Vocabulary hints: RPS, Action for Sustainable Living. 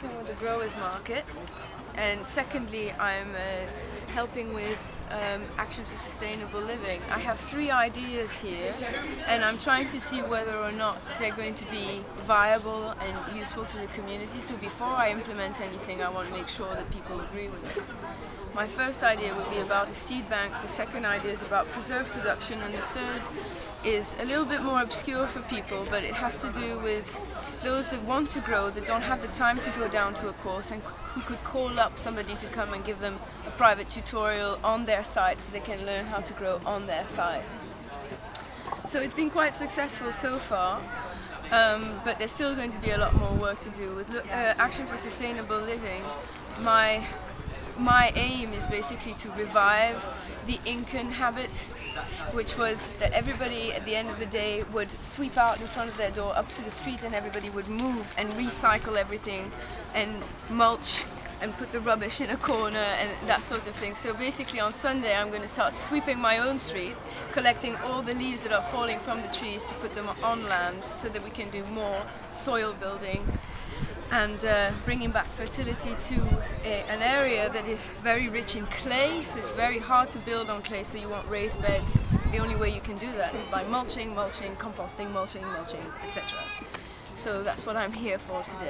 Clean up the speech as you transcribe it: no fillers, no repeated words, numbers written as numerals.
helping with the growers market, and secondly I'm helping with Action for Sustainable Living. I have three ideas here and I'm trying to see whether or not they're going to be viable and useful to the community. So before I implement anything, I want to make sure that people agree with it. My first idea would be about a seed bank, the second idea is about preserve production, and the third is a little bit more obscure for people, but it has to do with those that want to grow, that don't have the time to go down to a course and who could call up somebody to come and give them a private tutorial on their site so they can learn how to grow on their site. So it's been quite successful so far. But there's still going to be a lot more work to do. With Action for Sustainable Living, my aim is basically to revive the Incan habit, which was that everybody at the end of the day would sweep out in front of their door up to the street, and everybody would move and recycle everything and mulch and put the rubbish in a corner and that sort of thing. So basically on Sunday I'm going to start sweeping my own street, collecting all the leaves that are falling from the trees to put them on land so that we can do more soil building and bringing back fertility to an area that is very rich in clay, so it's very hard to build on clay, so you want raised beds. The only way you can do that is by mulching, composting, mulching, etc. So that's what I'm here for today.